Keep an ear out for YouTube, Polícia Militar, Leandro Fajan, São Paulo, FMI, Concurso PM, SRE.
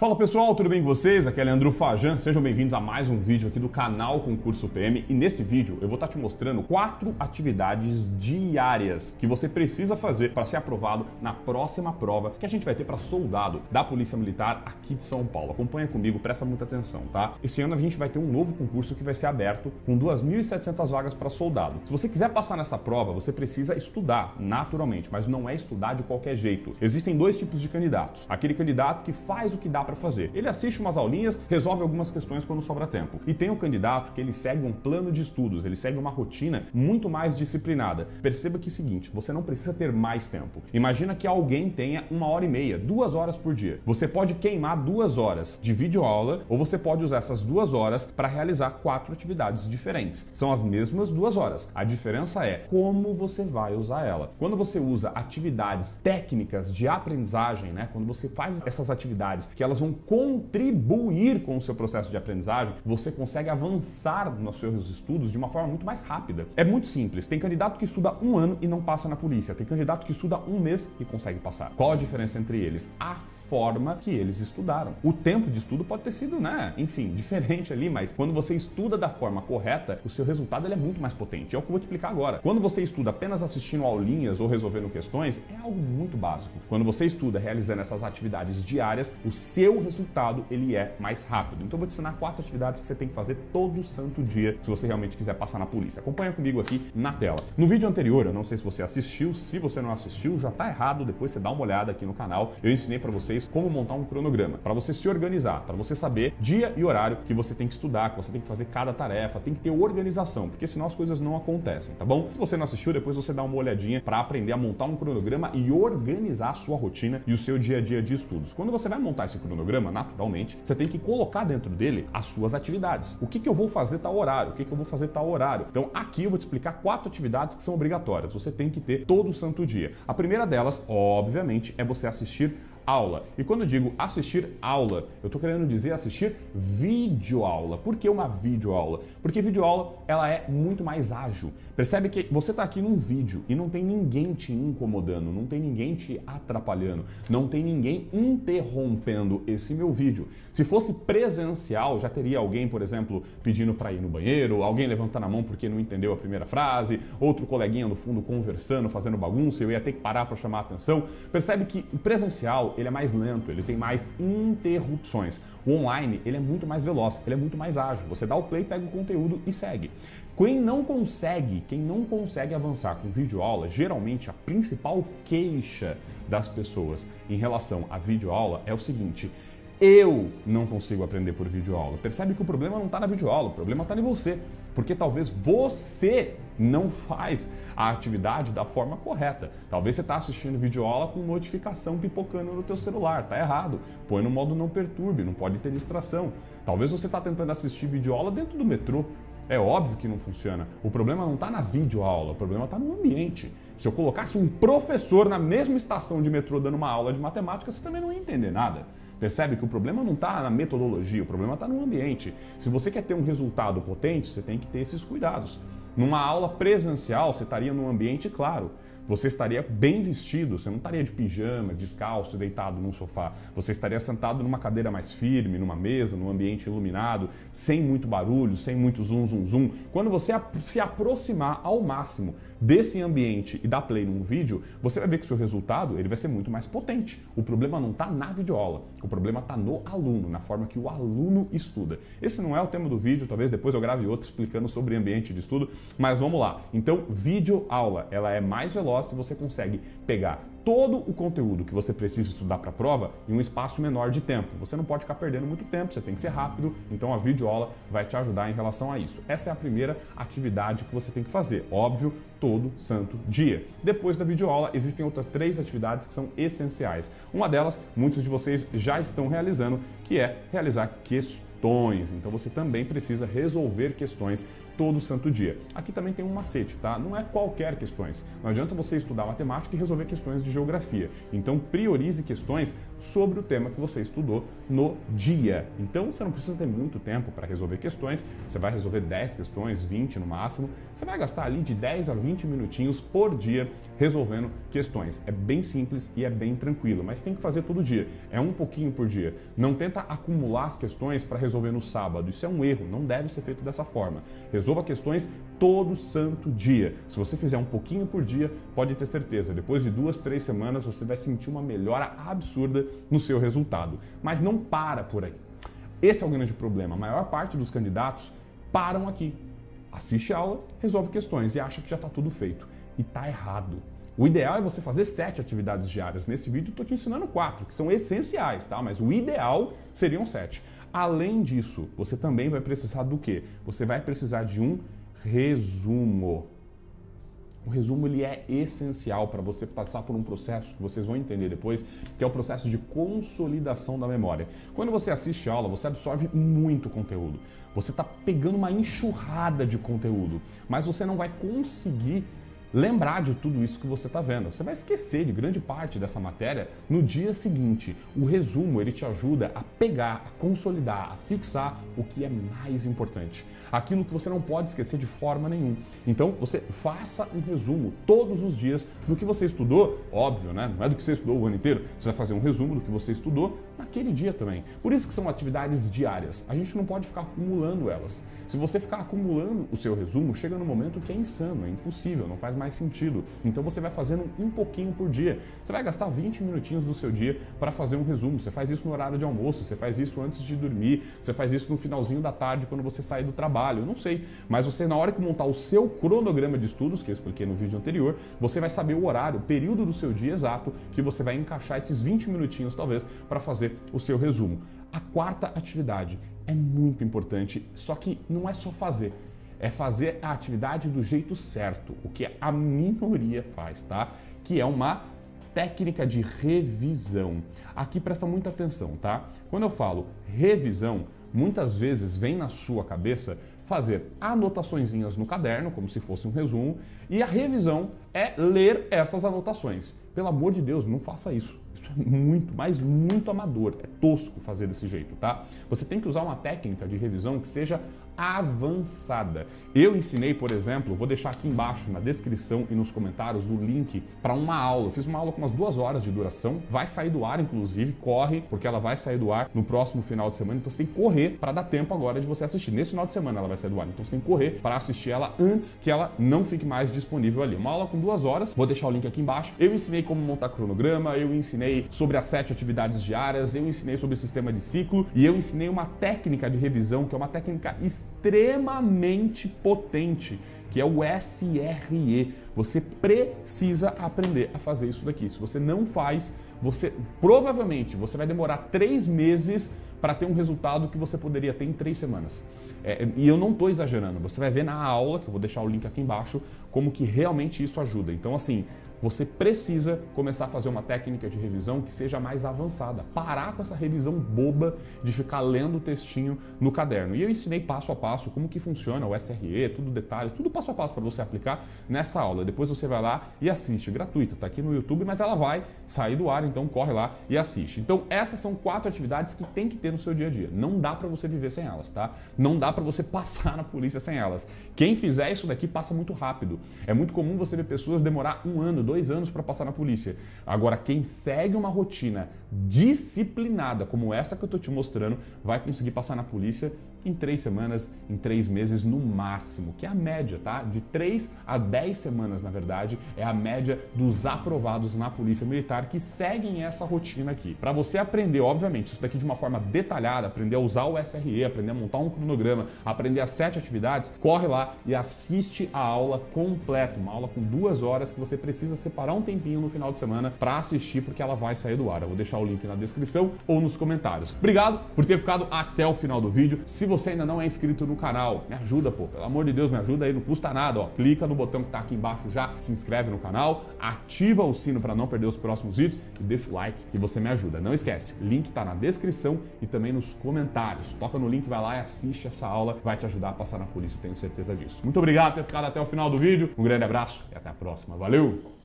Fala pessoal, tudo bem com vocês? Aqui é Leandro Fajan, sejam bem-vindos a mais um vídeo aqui do canal Concurso PM e nesse vídeo eu vou estar te mostrando 4 atividades diárias que você precisa fazer para ser aprovado na próxima prova que a gente vai ter para soldado da Polícia Militar aqui de São Paulo. Acompanha comigo, presta muita atenção, tá? Esse ano a gente vai ter um novo concurso que vai ser aberto com 2.700 vagas para soldado. Se você quiser passar nessa prova, você precisa estudar naturalmente, mas não é estudar de qualquer jeito. Existem 2 tipos de candidatos. Aquele candidato que faz o que dá para fazer. Ele assiste umas aulinhas, resolve algumas questões quando sobra tempo. E tem um candidato que ele segue um plano de estudos, ele segue uma rotina muito mais disciplinada. Perceba que é o seguinte, você não precisa ter mais tempo. Imagina que alguém tenha 1h30, 2 horas por dia. Você pode queimar 2 horas de videoaula ou você pode usar essas 2 horas para realizar 4 atividades diferentes. São as mesmas 2 horas. A diferença é como você vai usar ela. Quando você usa atividades técnicas de aprendizagem, né? Quando você faz essas atividades que elas vão contribuir com o seu processo de aprendizagem, você consegue avançar nos seus estudos de uma forma muito mais rápida. É muito simples. Tem candidato que estuda 1 ano e não passa na polícia. Tem candidato que estuda 1 mês e consegue passar. Qual a diferença entre eles? A forma que eles estudaram. O tempo de estudo pode ter sido, né? Enfim, diferente ali, mas quando você estuda da forma correta, o seu resultado ele é muito mais potente. É o que eu vou te explicar agora. Quando você estuda apenas assistindo aulinhas ou resolvendo questões, é algo muito básico. Quando você estuda realizando essas atividades diárias, o seu resultado ele é mais rápido. Então eu vou te ensinar 4 atividades que você tem que fazer todo santo dia se você realmente quiser passar na polícia. Acompanha comigo aqui na tela. No vídeo anterior, eu não sei se você assistiu, se você não assistiu, já tá errado, depois você dá uma olhada aqui no canal. Eu ensinei para vocês como montar um cronograma, para você se organizar, para você saber dia e horário que você tem que estudar, que você tem que fazer cada tarefa, tem que ter organização, porque senão as coisas não acontecem, tá bom? Se você não assistiu, depois você dá uma olhadinha para aprender a montar um cronograma e organizar a sua rotina e o seu dia a dia de estudos. Quando você vai montar esse cronograma, naturalmente, você tem que colocar dentro dele as suas atividades. O que que eu vou fazer tal horário? O que que eu vou fazer tal horário? Então, aqui eu vou te explicar 4 atividades que são obrigatórias. Você tem que ter todo santo dia. A primeira delas, obviamente, é você assistir aula. E quando eu digo assistir aula, eu tô querendo dizer assistir videoaula. Por que uma videoaula? Porque videoaula, ela é muito mais ágil. Percebe que você tá aqui num vídeo e não tem ninguém te incomodando, não tem ninguém te atrapalhando, não tem ninguém interrompendo esse meu vídeo. Se fosse presencial, já teria alguém, por exemplo, pedindo para ir no banheiro, alguém levantando a mão porque não entendeu a primeira frase, outro coleguinha no fundo conversando, fazendo bagunça, eu ia ter que parar para chamar a atenção. Percebe que o presencial ele é mais lento, ele tem mais interrupções. O online, ele é muito mais veloz, ele é muito mais ágil. Você dá o play, pega o conteúdo e segue. Quem não consegue avançar com videoaula, geralmente a principal queixa das pessoas em relação à videoaula é o seguinte: eu não consigo aprender por videoaula. Percebe que o problema não está na videoaula, o problema está em você. Porque talvez você não faz a atividade da forma correta. Talvez você está assistindo videoaula com notificação pipocando no teu celular, tá errado. Põe no modo não perturbe, não pode ter distração. Talvez você está tentando assistir videoaula dentro do metrô. É óbvio que não funciona. O problema não está na videoaula, o problema está no ambiente. Se eu colocasse um professor na mesma estação de metrô dando uma aula de matemática, você também não ia entender nada. Percebe que o problema não está na metodologia, o problema está no ambiente. Se você quer ter um resultado potente, você tem que ter esses cuidados. Numa aula presencial, você estaria num ambiente claro. Você estaria bem vestido, você não estaria de pijama, descalço, deitado num sofá. Você estaria sentado numa cadeira mais firme, numa mesa, num ambiente iluminado, sem muito barulho, sem muito zoom, zoom, zoom. Quando você se aproximar ao máximo desse ambiente e dar play num vídeo, você vai ver que o seu resultado ele vai ser muito mais potente. O problema não está na videoaula, o problema está no aluno, na forma que o aluno estuda. Esse não é o tema do vídeo, talvez depois eu grave outro explicando sobre ambiente de estudo, mas vamos lá. Então, videoaula, ela é mais veloz, se você consegue pegar todo o conteúdo que você precisa estudar para a prova em um espaço menor de tempo. Você não pode ficar perdendo muito tempo, você tem que ser rápido, então a videoaula vai te ajudar em relação a isso. Essa é a primeira atividade que você tem que fazer, óbvio, todo santo dia. Depois da videoaula, existem outras 3 atividades que são essenciais. Uma delas, muitos de vocês já estão realizando, que é realizar questões. Então você também precisa resolver questões todo santo dia. Aqui também tem um macete, tá? Não é qualquer questões. Não adianta você estudar matemática e resolver questões de geografia. Então priorize questões sobre o tema que você estudou no dia. Então você não precisa ter muito tempo para resolver questões, você vai resolver 10 questões, 20 no máximo, você vai gastar ali de 10 a 20 minutinhos por dia resolvendo questões. É bem simples e é bem tranquilo, mas tem que fazer todo dia, é um pouquinho por dia. Não tenta acumular as questões para resolver no sábado, isso é um erro, não deve ser feito dessa forma. Resolva questões todo santo dia. Se você fizer um pouquinho por dia, pode ter certeza, depois de 2, 3 semanas você vai sentir uma melhora absurda no seu resultado. Mas não para por aí. Esse é o grande problema. A maior parte dos candidatos param aqui. Assiste a aula, resolve questões e acha que já está tudo feito. E está errado. O ideal é você fazer 7 atividades diárias. Nesse vídeo eu estou te ensinando 4, que são essenciais, tá? Mas o ideal seriam 7. Além disso, você também vai precisar do quê? Você vai precisar de um resumo. O resumo ele é essencial para você passar por um processo que vocês vão entender depois, que é o processo de consolidação da memória. Quando você assiste a aula, você absorve muito conteúdo. Você está pegando uma enxurrada de conteúdo, mas você não vai conseguir lembrar de tudo isso que você está vendo. Você vai esquecer de grande parte dessa matéria no dia seguinte. O resumo ele te ajuda a pegar, a consolidar, a fixar o que é mais importante. Aquilo que você não pode esquecer de forma nenhuma. Então você faça um resumo todos os dias do que você estudou, óbvio, né? Não é do que você estudou o ano inteiro. Você vai fazer um resumo do que você estudou naquele dia também. Por isso que são atividades diárias. A gente não pode ficar acumulando elas. Se você ficar acumulando o seu resumo, chega num momento que é insano, é impossível, não faz mais sentido. Então você vai fazendo um pouquinho por dia. Você vai gastar 20 minutinhos do seu dia para fazer um resumo. Você faz isso no horário de almoço, você faz isso antes de dormir, você faz isso no finalzinho da tarde quando você sai do trabalho, eu não sei. Mas você, na hora que montar o seu cronograma de estudos, que eu expliquei no vídeo anterior, você vai saber o horário, o período do seu dia exato que você vai encaixar esses 20 minutinhos talvez para fazer o seu resumo. A quarta atividade é muito importante, só que não é só fazer. É fazer a atividade do jeito certo, o que a minoria faz, tá? Que é uma técnica de revisão. Aqui presta muita atenção, tá? Quando eu falo revisão, muitas vezes vem na sua cabeça fazer anotaçõezinhas no caderno, como se fosse um resumo, e a revisão é ler essas anotações. Pelo amor de Deus, não faça isso. Isso é muito, mas muito amador. É tosco fazer desse jeito, tá? Você tem que usar uma técnica de revisão que seja avançada. Eu ensinei, por exemplo, vou deixar aqui embaixo na descrição e nos comentários o link para uma aula. Eu fiz uma aula com umas 2 horas de duração. Vai sair do ar, inclusive. Corre, porque ela vai sair do ar no próximo final de semana. Então você tem que correr para dar tempo agora de você assistir. Nesse final de semana ela vai sair do ar. Então você tem que correr para assistir ela antes que ela não fique mais disponível ali. Uma aula com 2 horas. Vou deixar o link aqui embaixo. Eu ensinei como montar cronograma, eu ensinei sobre as 7 atividades diárias, eu ensinei sobre o sistema de ciclo e eu ensinei uma técnica de revisão, que é uma técnica extremamente potente, que é o SRE. Você precisa aprender a fazer isso daqui. Se você não faz, você provavelmente você vai demorar 3 meses para ter um resultado que você poderia ter em 3 semanas. E eu não estou exagerando, você vai ver na aula, que eu vou deixar o link aqui embaixo, como que realmente isso ajuda. Então assim, você precisa começar a fazer uma técnica de revisão que seja mais avançada. Parar com essa revisão boba de ficar lendo o textinho no caderno. E eu ensinei passo a passo como que funciona o SRE, tudo detalhe, tudo passo a passo para você aplicar nessa aula. Depois você vai lá e assiste, gratuito, tá aqui no YouTube, mas ela vai sair do ar, então corre lá e assiste. Então essas são 4 atividades que tem que ter no seu dia a dia. Não dá para você viver sem elas, tá? Não dá para você passar na polícia sem elas. Quem fizer isso daqui passa muito rápido. É muito comum você ver pessoas demorar 1 ano, 2 anos para passar na polícia. Agora, quem segue uma rotina disciplinada como essa que eu estou te mostrando, vai conseguir passar na polícia em 3 semanas, em 3 meses no máximo, que é a média, tá? De 3 a 10 semanas, na verdade, é a média dos aprovados na Polícia Militar que seguem essa rotina aqui. Para você aprender, obviamente, isso daqui de uma forma detalhada, aprender a usar o SRE, aprender a montar um cronograma, aprender as 7 atividades, corre lá e assiste a aula completa, uma aula com 2 horas que você precisa separar um tempinho no final de semana para assistir, porque ela vai sair do ar. Eu vou deixar o link na descrição ou nos comentários. Obrigado por ter ficado até o final do vídeo. Se você ainda não é inscrito no canal, me ajuda, pô, pelo amor de Deus, me ajuda aí, não custa nada, ó. Clica no botão que tá aqui embaixo já, se inscreve no canal, ativa o sino para não perder os próximos vídeos e deixa o like que você me ajuda. Não esquece, link tá na descrição e também nos comentários. Toca no link, vai lá e assiste essa aula, vai te ajudar a passar na polícia, eu tenho certeza disso. Muito obrigado por ter ficado até o final do vídeo, um grande abraço e até a próxima. Valeu!